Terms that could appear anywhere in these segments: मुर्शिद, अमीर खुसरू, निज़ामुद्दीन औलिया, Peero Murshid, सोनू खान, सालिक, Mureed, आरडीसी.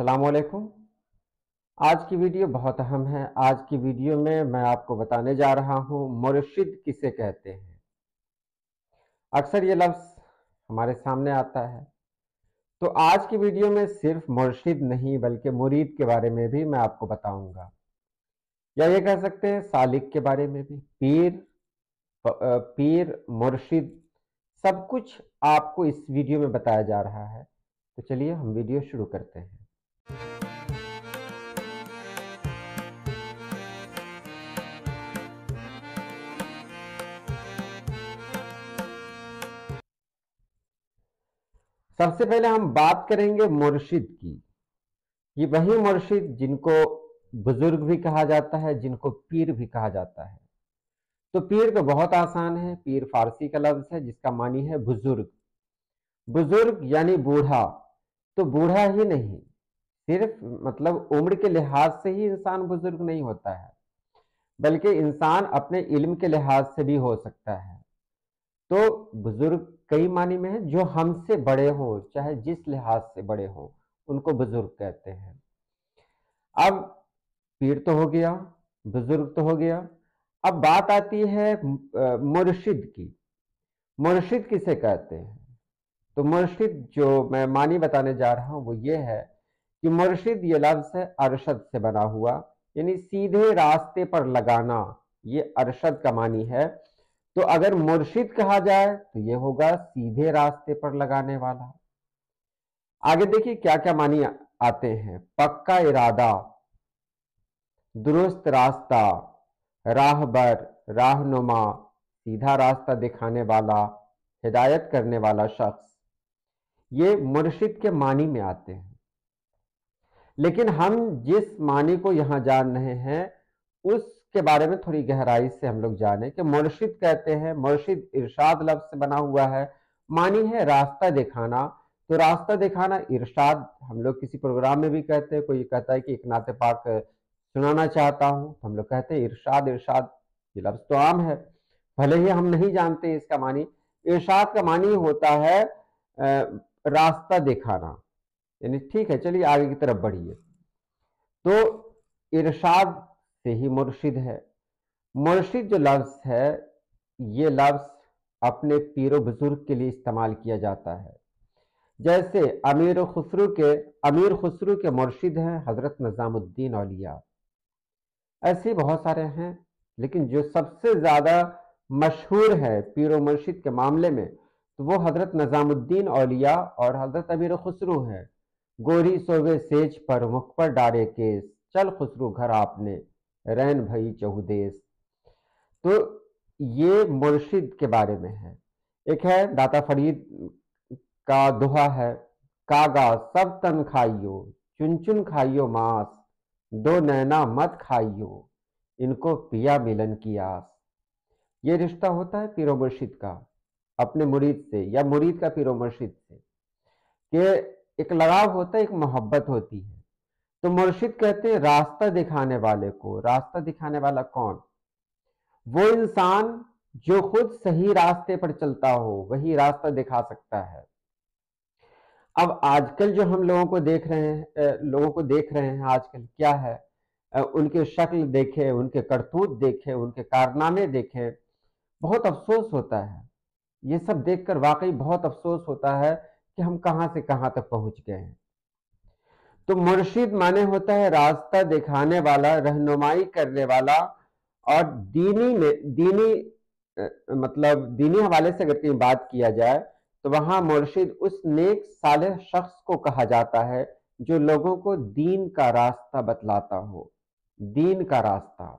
अस्सलामुअलैकुम। आज की वीडियो बहुत अहम है। आज की वीडियो में मैं आपको बताने जा रहा हूँ मुर्शिद किसे कहते हैं। अक्सर ये लफ्ज़ हमारे सामने आता है, तो आज की वीडियो में सिर्फ मुर्शिद नहीं बल्कि मुरीद के बारे में भी मैं आपको बताऊंगा, या ये कह सकते हैं सालिक के बारे में भी। पीर मुर्शिद सब कुछ आपको इस वीडियो में बताया जा रहा है। तो चलिए हम वीडियो शुरू करते हैं। सबसे पहले हम बात करेंगे मुर्शिद की। ये वही मुर्शिद जिनको बुजुर्ग भी कहा जाता है, जिनको पीर भी कहा जाता है। तो पीर तो बहुत आसान है। पीर फारसी का लफ्ज़ है जिसका मानी है बुजुर्ग। बुजुर्ग यानी बूढ़ा। तो बूढ़ा ही नहीं, सिर्फ मतलब उम्र के लिहाज से ही इंसान बुजुर्ग नहीं होता है, बल्कि इंसान अपने इल्म के लिहाज से भी हो सकता है। तो बुजुर्ग कई मानी में है, जो हमसे बड़े हो, चाहे जिस लिहाज से बड़े हो, उनको बुजुर्ग कहते हैं। अब पीर तो हो गया, बुजुर्ग तो हो गया, अब बात आती है मुर्शिद की। मुर्शिद किसे कहते हैं? तो मुर्शिद जो मैं मानी बताने जा रहा हूँ वो ये है कि मुर्शिद ये लफ्ज़ है अरशद से बना हुआ, यानी सीधे रास्ते पर लगाना, ये अरशद का मानी है। तो अगर मुर्शिद कहा जाए तो ये होगा सीधे रास्ते पर लगाने वाला। आगे देखिए क्या क्या मानी आते हैं। पक्का इरादा, दुरुस्त रास्ता, राहबर, राहनुमा, सीधा रास्ता दिखाने वाला, हिदायत करने वाला शख्स, ये मुर्शिद के मानी में आते हैं। लेकिन हम जिस मानी को यहाँ जान रहे हैं उसके बारे में थोड़ी गहराई से हम लोग जाने कि मुर्शिद कहते हैं। मुर्शिद इरशाद लफ्ज़ से बना हुआ है, मानी है रास्ता दिखाना। तो रास्ता दिखाना इरशाद हम लोग किसी प्रोग्राम में भी कहते हैं। कोई कहता है कि एक नाते पाक सुनाना चाहता हूँ, तो हम लोग कहते हैं इरशाद। इरशाद ये लफ्ज़ तो आम है, भले ही हम नहीं जानते इसका मानी। इरशाद का मानी होता है रास्ता दिखाना, यानी ठीक है चलिए आगे की तरफ बढ़िए। तो इरशाद से ही मुर्शिद है। मुर्शिद जो लफ्ज़ है ये लफ्ज़ अपने पीर बुजुर्ग के लिए इस्तेमाल किया जाता है। जैसे अमीर खुसरू के मुर्शिद हैं हज़रत निज़ामुद्दीन औलिया। ऐसे बहुत सारे हैं, लेकिन जो सबसे ज़्यादा मशहूर है पीरो मुर्शिद के मामले में तो वो हज़रत निज़ामुद्दीन औलिया और हज़रत अमीर खुसरू हैं। गोरी सोवे सेज पर, मुख पर डारे केस, चल खुसरू घर आपने, रैन भई चहुदेस। तो ये मुर्शिद के बारे में है। एक है दाता फरीद का दोहा है, कागा सब तन खाइयो, चुन चुन खाइयो मांस, दो नैना मत खाइयो, इनको पिया मिलन की आस। ये रिश्ता होता है पीरो मुर्शिद का अपने मुरीद से, या मुरीद का पीरो मुर्शिद से, कि एक लगाव होता है, एक मोहब्बत होती है। तो मुर्शिद कहते हैं रास्ता दिखाने वाले को। रास्ता दिखाने वाला कौन? वो इंसान जो खुद सही रास्ते पर चलता हो, वही रास्ता दिखा सकता है। अब आजकल जो हम लोगों को देख रहे हैं आजकल क्या है, उनके शक्ल देखें, उनके करतूत देखें, उनके कारनामे देखें, बहुत अफसोस होता है। ये सब देखकर वाकई बहुत अफसोस होता है कि हम कहाँ से कहाँ तक पहुँच गए हैं। तो मुर्शिद माने होता है रास्ता दिखाने वाला, रहनुमाई करने वाला। और दीनी हवाले से अगर कहीं बात किया जाए तो वहाँ मुर्शिद उस नेक सालेह शख्स को कहा जाता है जो लोगों को दीन का रास्ता बतलाता हो। दीन का रास्ता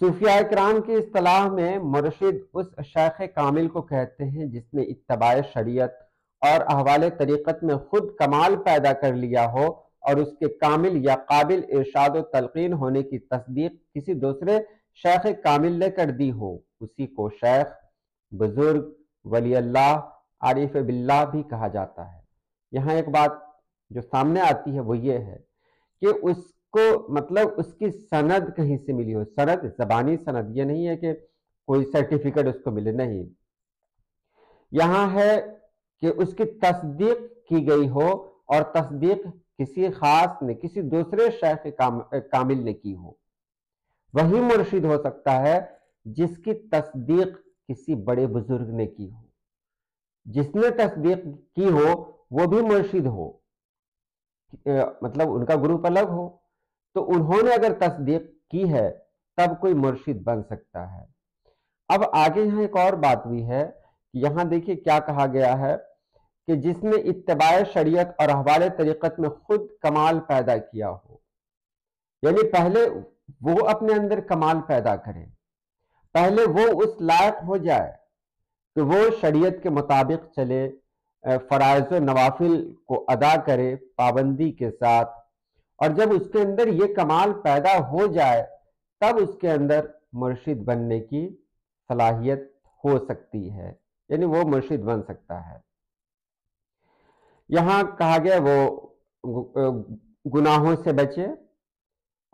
सूफिया इकराम की इस्तलाह में मुर्शिद उस शेख कामिल को कहते हैं जिसने इत्तबाए शरीयत और अहवाले तरीक़त में खुद कमाल पैदा कर लिया हो और उसके कामिल या काबिल इरशाद और तलकीन होने की तस्दीक किसी दूसरे शेख कामिल ने कर दी हो। उसी को शेख, बुजुर्ग, वली अल्लाह, आरिफ बिल्लाह भी कहा जाता है। यहाँ एक बात जो सामने आती है वो ये है कि उसको मतलब उसकी सनद कहीं से मिली हो। सनद ज़बानी सनद, ये नहीं है कि कोई सर्टिफिकेट उसको मिले, नहीं। यहाँ है कि उसकी तस्दीक की गई हो और तस्दीक किसी खास ने, किसी दूसरे शेख कामिल ने की हो। वही मुर्शिद हो सकता है जिसकी तस्दीक किसी बड़े बुजुर्ग ने की हो, जिसने तस्दीक की हो वो भी मुर्शिद हो, मतलब उनका ग्रुप अलग हो, तो उन्होंने अगर तस्दीक की है तब कोई मुर्शिद बन सकता है। अब आगे यहाँ एक और बात भी है, यहाँ देखिए क्या कहा गया है कि जिसने इत्तबाए शरीयत और अहवाले तरीक़त में खुद कमाल पैदा किया हो, यानी पहले वो अपने अंदर कमाल पैदा करें, पहले वो उस लायक हो जाए कि वो शरीयत के मुताबिक चले, फ़राइज़ व नवाफिल को अदा करे पाबंदी के साथ, और जब उसके अंदर ये कमाल पैदा हो जाए तब उसके अंदर मुर्शिद बनने की सलाहियत हो सकती है, यानी वो मुर्शिद बन सकता है। यहाँ कहा गया वो गुनाहों से बचे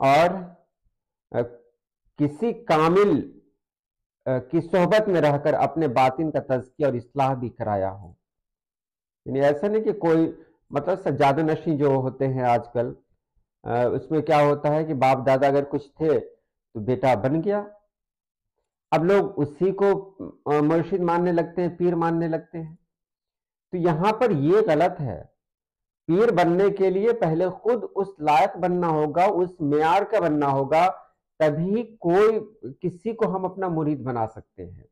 और किसी कामिल की सोहबत में रहकर अपने बातिन का तज़किया और इस्लाह भी कराया हो, यानी ऐसा नहीं कि कोई मतलब सज्जादो नशी जो होते हैं आजकल, उसमें क्या होता है कि बाप दादा अगर कुछ थे तो बेटा बन गया, अब लोग उसी को मुर्शिद मानने लगते हैं, पीर मानने लगते हैं। तो यहाँ पर ये गलत है। पीर बनने के लिए पहले खुद उस लायक बनना होगा, उस मेयार का बनना होगा, तभी कोई किसी को हम अपना मुरीद बना सकते हैं।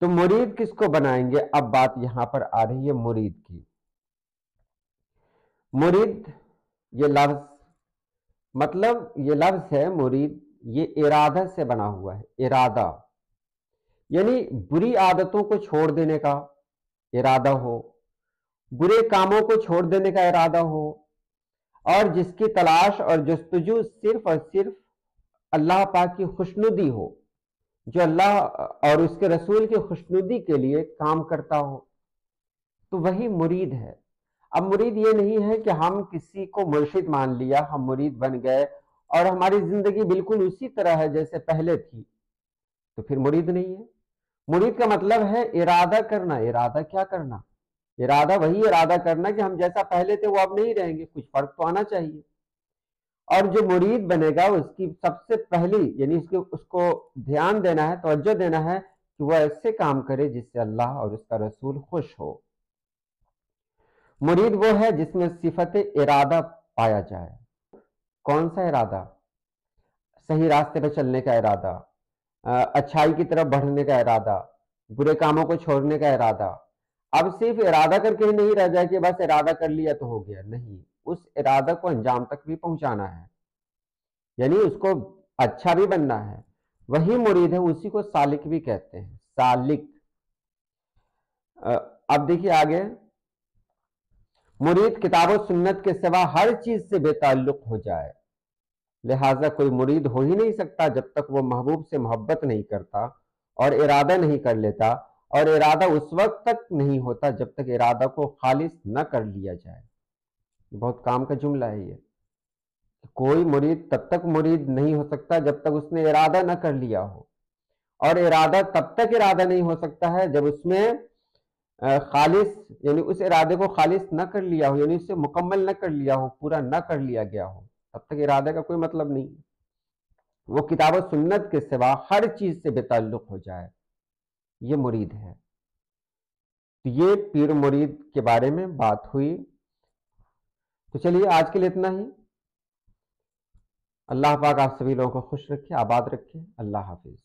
तो मुरीद किसको बनाएंगे, अब बात यहाँ पर आ रही है मुरीद की। मुरीद ये लफ्ज, मतलब ये लफ्ज है मुरीद, ये इरादा से बना हुआ है। इरादा यानी बुरी आदतों को छोड़ देने का इरादा हो, बुरे कामों को छोड़ देने का इरादा हो, और जिसकी तलाश और जस्तजू सिर्फ और सिर्फ अल्लाह पाक की खुशनुदी हो, जो अल्लाह और उसके रसूल की खुशनुदी के लिए काम करता हो, तो वही मुरीद है। अब मुरीद ये नहीं है कि हम किसी को मुर्शिद मान लिया, हम मुरीद बन गए और हमारी जिंदगी बिल्कुल उसी तरह है जैसे पहले थी, तो फिर मुरीद नहीं है। मुरीद का मतलब है इरादा करना। इरादा क्या करना, इरादा वही इरादा करना कि हम जैसा पहले थे वो अब नहीं रहेंगे, कुछ फर्क तो आना चाहिए। और जो मुरीद बनेगा उसकी सबसे पहली यानी उसको ध्यान देना है, तवज्जो देना है कि वह ऐसे काम करे जिससे अल्लाह और उसका रसूल खुश हो। मुरीद वो है जिसमें सिफत इरादा पाया जाए। कौन सा इरादा, सही रास्ते पर चलने का इरादा, अच्छाई की तरफ बढ़ने का इरादा, बुरे कामों को छोड़ने का इरादा। अब सिर्फ इरादा करके ही नहीं रह जाए कि बस इरादा कर लिया तो हो गया, नहीं, उस इरादा को अंजाम तक भी पहुंचाना है, यानी उसको अच्छा भी बनना है, वही मुरीद है। उसी को सालिक भी कहते हैं, सालिक। अब देखिए आगे, मुरीद किताब और सुन्नत के सिवा हर चीज से बेताल्लुक हो जाए, लिहाजा कोई मुरीद हो ही नहीं सकता जब तक वो महबूब से मोहब्बत नहीं करता और इरादा नहीं कर लेता, और इरादा उस वक्त तक नहीं होता जब तक इरादा को खालिस न कर लिया जाए। बहुत काम का जुमला है ये। कोई मुरीद तब तक मुरीद नहीं हो सकता जब तक उसने इरादा न कर लिया हो, और इरादा तब तक इरादा नहीं हो सकता है जब उसमें खालिस यानी उस इरादे को खालिस न कर लिया हो, यानी उससे मुकम्मल न कर लिया हो, पूरा न कर लिया गया हो, तब तक इरादे का कोई मतलब नहीं। वो किताब और सुन्नत के सिवा हर चीज से बेताल्लुक हो जाए, ये मुरीद है। तो ये पीर मुरीद के बारे में बात हुई। तो चलिए आज के लिए इतना ही। अल्लाह पाक आप सभी लोगों को खुश रखे, आबाद रखे। अल्लाह हाफिज।